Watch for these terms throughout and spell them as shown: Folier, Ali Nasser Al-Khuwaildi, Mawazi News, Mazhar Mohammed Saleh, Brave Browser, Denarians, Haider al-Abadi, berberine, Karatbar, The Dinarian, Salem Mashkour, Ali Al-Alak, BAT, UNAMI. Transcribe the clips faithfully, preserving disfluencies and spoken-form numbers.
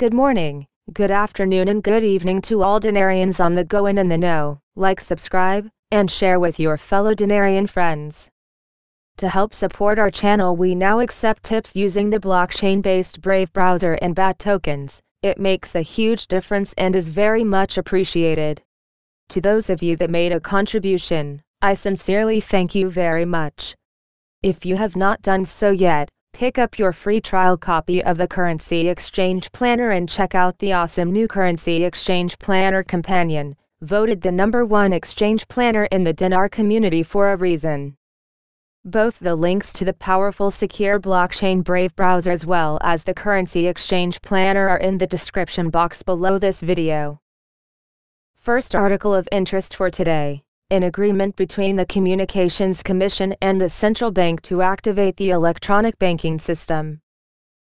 Good morning, good afternoon and good evening to all Denarians on the go and in the know. Like, subscribe, and share with your fellow Denarian friends. To help support our channel, we now accept tips using the blockchain-based Brave Browser and B A T tokens. It makes a huge difference and is very much appreciated. To those of you that made a contribution, I sincerely thank you very much. If you have not done so yet, pick up your free trial copy of the Currency Exchange Planner and check out the awesome new Currency Exchange Planner Companion, voted the number one exchange planner in the Dinar community for a reason. Both the links to the powerful secure blockchain Brave Browser as well as the Currency Exchange Planner are in the description box below this video. First article of interest for today. An agreement between the Communications Commission and the Central Bank to activate the electronic banking system.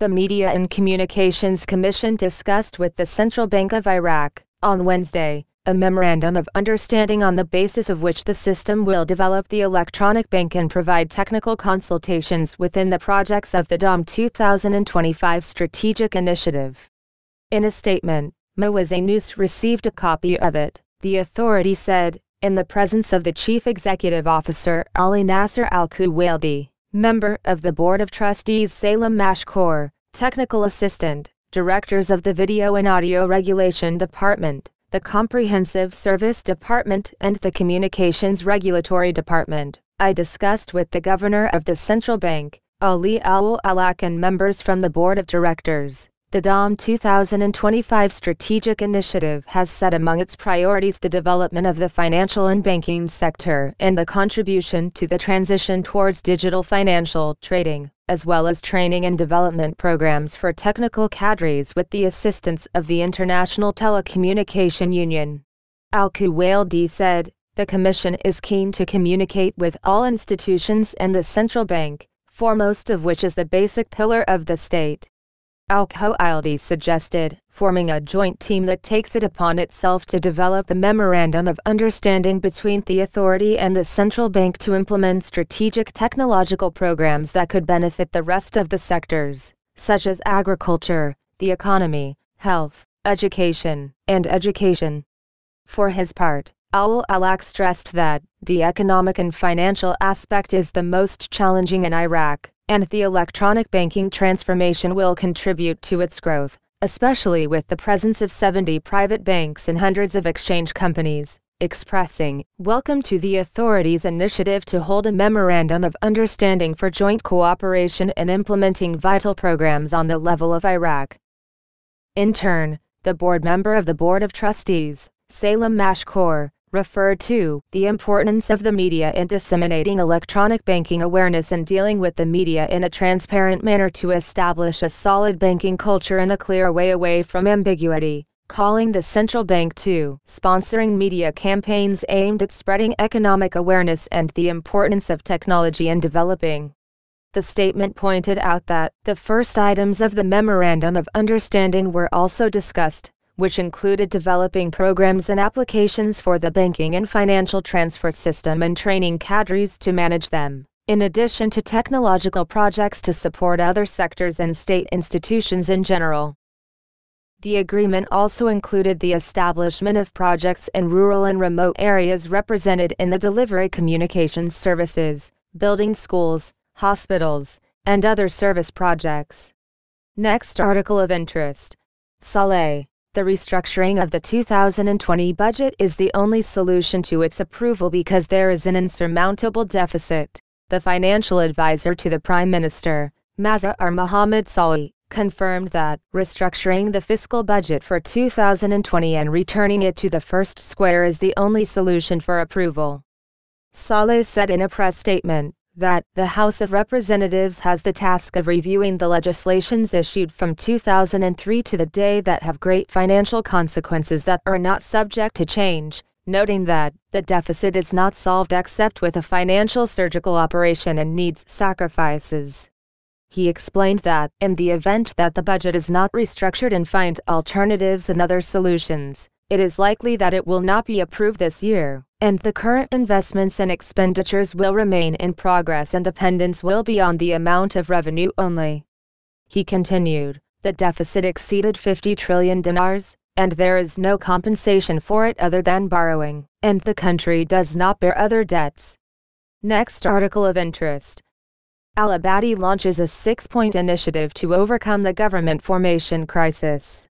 The Media and Communications Commission discussed with the Central Bank of Iraq, on Wednesday, a memorandum of understanding on the basis of which the system will develop the electronic bank and provide technical consultations within the projects of the D O M twenty twenty-five strategic initiative. In a statement, Mawazi News received a copy of it, the authority said, in the presence of the Chief Executive Officer Ali Nasser Al-Khuwaildi, member of the Board of Trustees Salem Mashkour, Technical Assistant, Directors of the Video and Audio Regulation Department, the Comprehensive Service Department and the Communications Regulatory Department, I discussed with the Governor of the Central Bank, Ali Al-Alak, and members from the Board of Directors. The D O M twenty twenty-five strategic initiative has set among its priorities the development of the financial and banking sector and the contribution to the transition towards digital financial trading, as well as training and development programs for technical cadres with the assistance of the International Telecommunication Union. Al-Khuwaildi said, the Commission is keen to communicate with all institutions and the Central Bank, foremost of which is the basic pillar of the state. Al-Khuwaildi suggested forming a joint team that takes it upon itself to develop a memorandum of understanding between the authority and the Central Bank to implement strategic technological programs that could benefit the rest of the sectors, such as agriculture, the economy, health, education, and education. For his part, Al-Alak stressed that the economic and financial aspect is the most challenging in Iraq, and the electronic banking transformation will contribute to its growth, especially with the presence of seventy private banks and hundreds of exchange companies, expressing welcome to the authorities' initiative to hold a memorandum of understanding for joint cooperation in implementing vital programs on the level of Iraq. In turn, the board member of the Board of Trustees, Salem Mashkour, referred to the importance of the media in disseminating electronic banking awareness and dealing with the media in a transparent manner to establish a solid banking culture and a clear way away from ambiguity, calling the Central Bank to sponsoring media campaigns aimed at spreading economic awareness and the importance of technology in developing. The statement pointed out that the first items of the Memorandum of Understanding were also discussed, which included developing programs and applications for the banking and financial transfer system and training cadres to manage them, in addition to technological projects to support other sectors and state institutions in general. The agreement also included the establishment of projects in rural and remote areas represented in the delivery communications services, building schools, hospitals, and other service projects. Next article of interest. Saleh. The restructuring of the two thousand twenty budget is the only solution to its approval because there is an insurmountable deficit. The financial advisor to the Prime Minister, Mazhar Mohammed Saleh, confirmed that restructuring the fiscal budget for two thousand twenty and returning it to the first square is the only solution for approval. Saleh said in a press statement that the House of Representatives has the task of reviewing the legislations issued from two thousand three to the day that have great financial consequences that are not subject to change, noting that the deficit is not solved except with a financial surgical operation and needs sacrifices. He explained that in the event that the budget is not restructured and find alternatives and other solutions, it is likely that it will not be approved this year, and the current investments and expenditures will remain in progress and dependence will be on the amount of revenue only. He continued, The deficit exceeded fifty trillion dinars, and there is no compensation for it other than borrowing, and the country does not bear other debts. Next article of interest. Al-Abadi launches a six-point initiative to overcome the government formation crisis.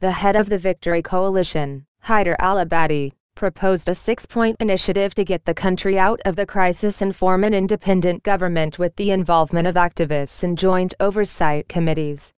The head of the Victory Coalition, Haider al-Abadi, proposed a six-point initiative to get the country out of the crisis and form an independent government with the involvement of activists and joint oversight committees.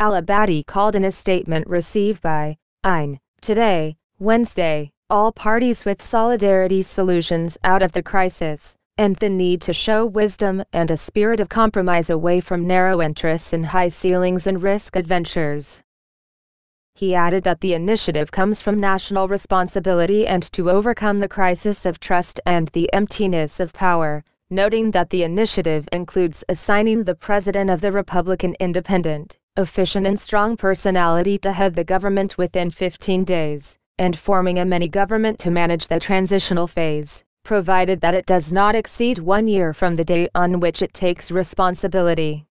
Al-Abadi called in a statement received by I N today, Wednesday, all parties with solidarity solutions out of the crisis, and the need to show wisdom and a spirit of compromise away from narrow interests and high ceilings and risk adventures. He added that the initiative comes from national responsibility and to overcome the crisis of trust and the emptiness of power, noting that the initiative includes assigning the President of the Republic an independent, efficient and strong personality to head the government within fifteen days, and forming a mini-government to manage the transitional phase, provided that it does not exceed one year from the day on which it takes responsibility.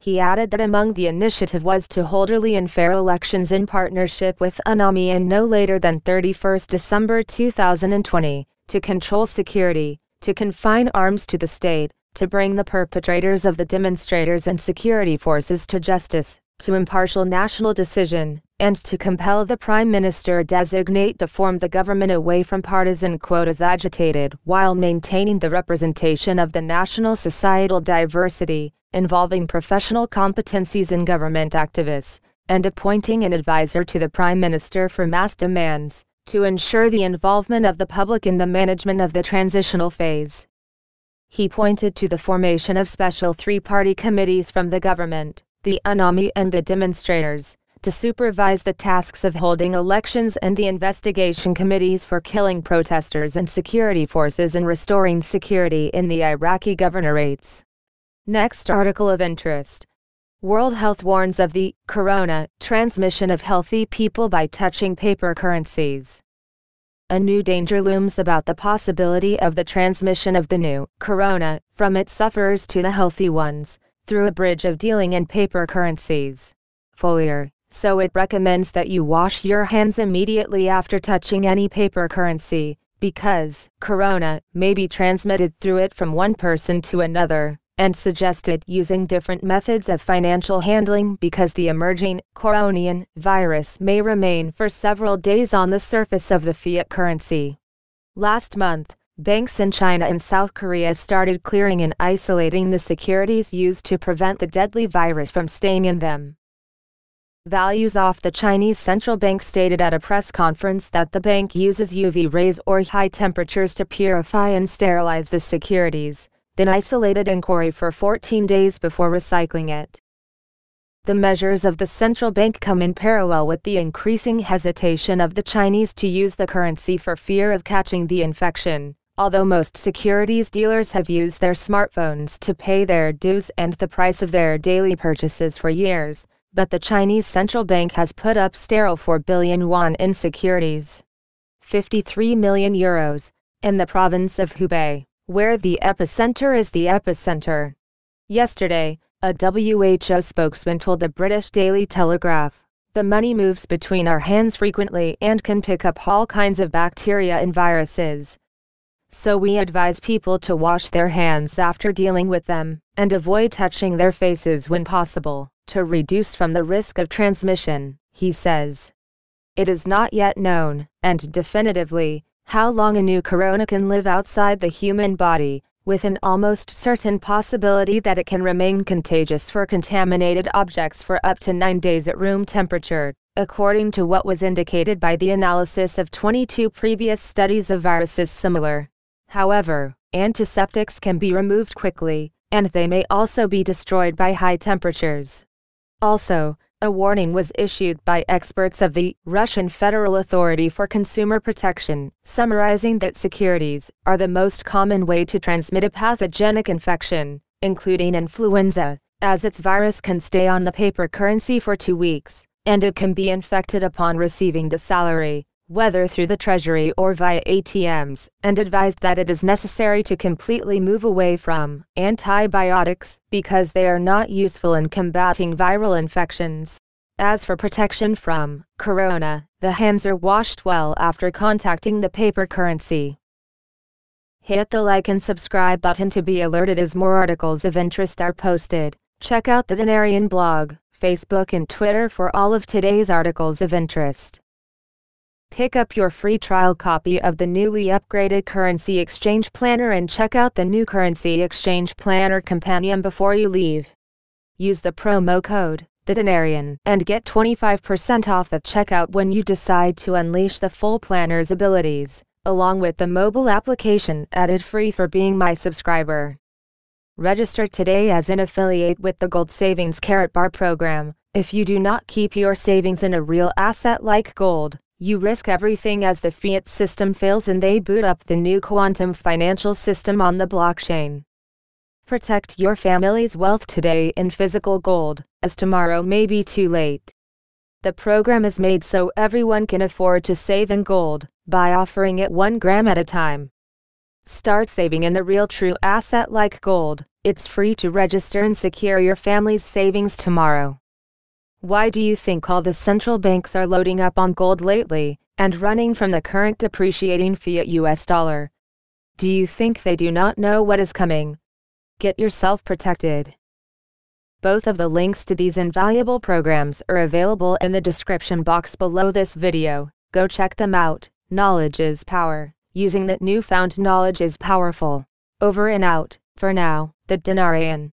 He added that among the initiative was to hold early and fair elections in partnership with UNAMI and no later than thirty-first December two thousand twenty, to control security, to confine arms to the state, to bring the perpetrators of the demonstrators and security forces to justice, to impartial national decision, and to compel the Prime Minister-designate to form the government away from partisan quotas agitated while maintaining the representation of the national societal diversity, involving professional competencies in government activists, and appointing an advisor to the Prime Minister for mass demands, to ensure the involvement of the public in the management of the transitional phase. He pointed to the formation of special three-party committees from the government, the UNAMI and the demonstrators, to supervise the tasks of holding elections and the investigation committees for killing protesters and security forces and restoring security in the Iraqi governorates. Next article of interest. World Health warns of the corona transmission of healthy people by touching paper currencies. A new danger looms about the possibility of the transmission of the new corona from its sufferers to the healthy ones through a bridge of dealing in paper currencies. Folier, so it recommends that you wash your hands immediately after touching any paper currency, because corona may be transmitted through it from one person to another, and suggested using different methods of financial handling because the emerging coronian virus may remain for several days on the surface of the fiat currency. Last month, banks in China and South Korea started clearing and isolating the securities used to prevent the deadly virus from staying in them. Values off the Chinese central bank stated at a press conference that the bank uses U V rays or high temperatures to purify and sterilize the securities, then isolated and quarry for fourteen days before recycling it. The measures of the central bank come in parallel with the increasing hesitation of the Chinese to use the currency for fear of catching the infection, although most securities dealers have used their smartphones to pay their dues and the price of their daily purchases for years, but the Chinese central bank has put up sterile four billion yuan in securities, fifty-three million euros, in the province of Hubei, where the epicenter is the epicenter. Yesterday, a W H O spokesman told the British Daily Telegraph, "The money moves between our hands frequently and can pick up all kinds of bacteria and viruses. So we advise people to wash their hands after dealing with them, and avoid touching their faces when possible, to reduce from the risk of transmission," he says. It is not yet known, and definitively, how long a new corona can live outside the human body, with an almost certain possibility that it can remain contagious for contaminated objects for up to nine days at room temperature, according to what was indicated by the analysis of twenty-two previous studies of viruses similar. However, antiseptics can be removed quickly, and they may also be destroyed by high temperatures. Also, a warning was issued by experts of the Russian Federal Authority for Consumer Protection, summarizing that securities are the most common way to transmit a pathogenic infection, including influenza, as its virus can stay on the paper currency for two weeks, and it can be infected upon receiving the salary, whether through the Treasury or via A T Ms, and advised that it is necessary to completely move away from antibiotics because they are not useful in combating viral infections. As for protection from corona, the hands are washed well after contacting the paper currency. Hit the like and subscribe button to be alerted as more articles of interest are posted. Check out the Dinarian blog, Facebook and Twitter for all of today's articles of interest. Pick up your free trial copy of the newly upgraded Currency Exchange Planner and check out the new Currency Exchange Planner Companion before you leave. Use the promo code, The Dinarian, and get twenty-five percent off at checkout when you decide to unleash the full planner's abilities, along with the mobile application added free for being my subscriber. Register today as an affiliate with the Gold Savings Karatbar program. If you do not keep your savings in a real asset like gold, you risk everything as the fiat system fails and they boot up the new quantum financial system on the blockchain. Protect your family's wealth today in physical gold, as tomorrow may be too late. The program is made so everyone can afford to save in gold, by offering it one gram at a time. Start saving in a real true asset like gold. It's free to register and secure your family's savings tomorrow. Why do you think all the central banks are loading up on gold lately, and running from the current depreciating fiat U S dollar? Do you think they do not know what is coming? Get yourself protected. Both of the links to these invaluable programs are available in the description box below this video. Go check them out. Knowledge is power. Using that newfound knowledge is powerful. Over and out, for now, the Dinarian.